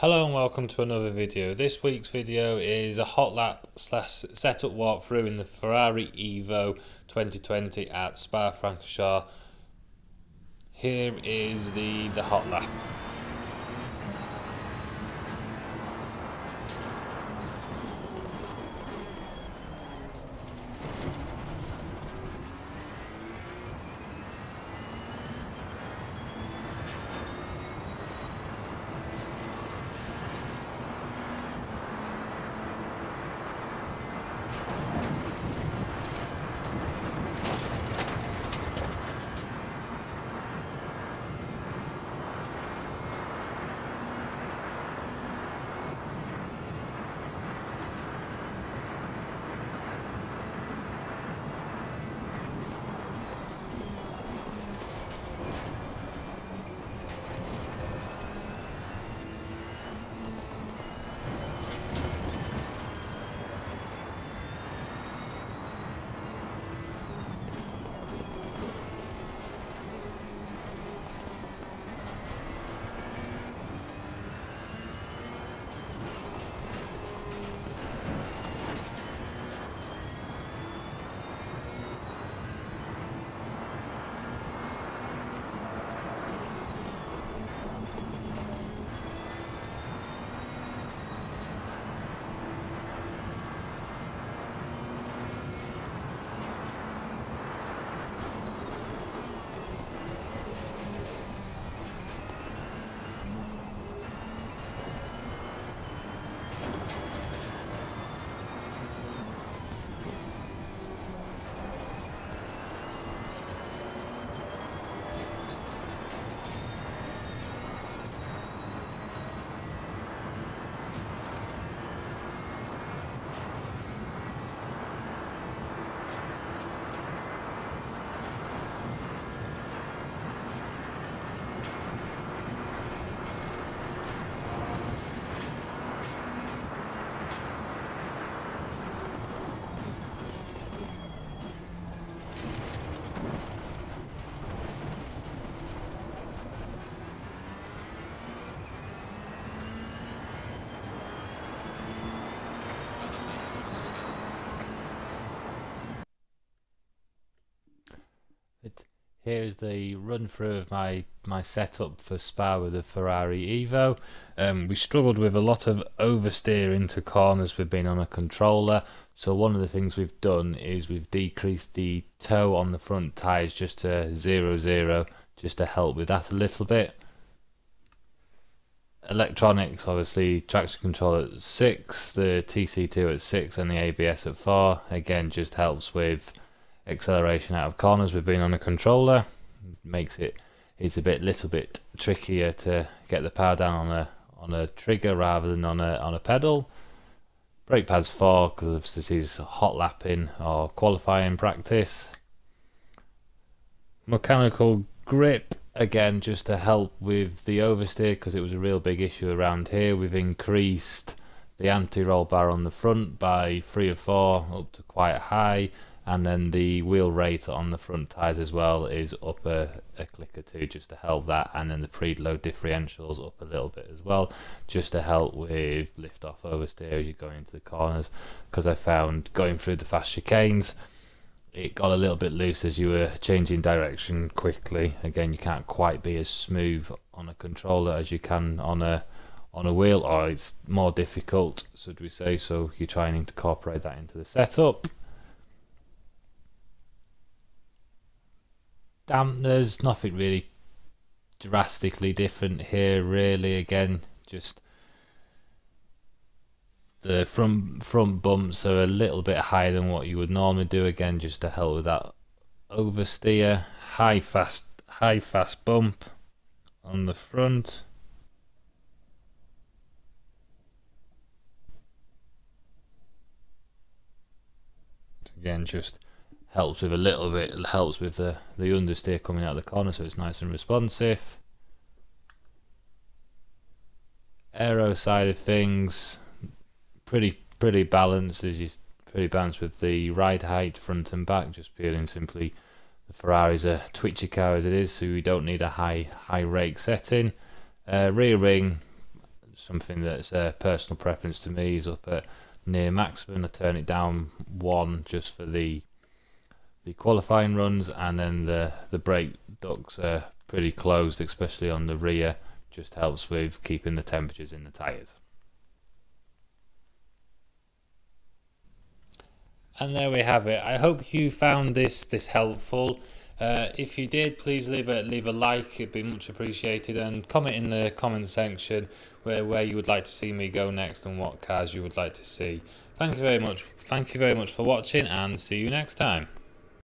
Hello and welcome to another video. This week's video is a hot lap slash setup walkthrough in the Ferrari Evo 2020 at Spa Francorchamps. Here is the hot lap. Here's the run through of my setup for Spa with the Ferrari Evo. We struggled with a lot of oversteer into corners with being on a controller, so one of the things we've done is we've decreased the toe on the front tyres just to 0.0 just to help with that a little bit. Electronics, obviously traction control at 6, the TC2 at 6 and the ABS at 4, again just helps with acceleration out of corners with being on a controller. Makes it's a little bit trickier to get the power down on a trigger rather than on a pedal. Brake pads 4 because this is hot lapping or qualifying practice. Mechanical grip again just to help with the oversteer because it was a real big issue around here. We've increased the anti-roll bar on the front by 3 or 4 up to quite high, and then the wheel rate on the front tyres as well is up a click or 2 just to help that, and then the preload differentials up a little bit as well just to help with lift off oversteer as you're going into the corners, because I found going through the fast chicanes it got a little bit loose as you were changing direction quickly. Again, you can't quite be as smooth on a controller as you can on a wheel, or it's more difficult, should we say, so you're trying to incorporate that into the setup. Dampeners, nothing really drastically different here really, again just the front bumps are a little bit higher than what you would normally do, again just to help with that oversteer. High fast bump on the front. Again just helps with a little bit, helps with the understeer coming out of the corner, so it's nice and responsive. Aero side of things, pretty balanced. It's pretty balanced with the ride height front and back, just purely and simply the Ferrari's a twitchy car as it is, so we don't need a high rake setting. Rear ring something that's a personal preference to me is up at near maximum. I turn it down one just for the qualifying runs, and then the brake ducts are pretty closed, especially on the rear. Just helps with keeping the temperatures in the tyres. And there we have it. I hope you found this helpful. If you did, please leave a like, it'd be much appreciated, and comment in the comment section where you would like to see me go next and what cars you would like to see. Thank you very much for watching, and see you next time.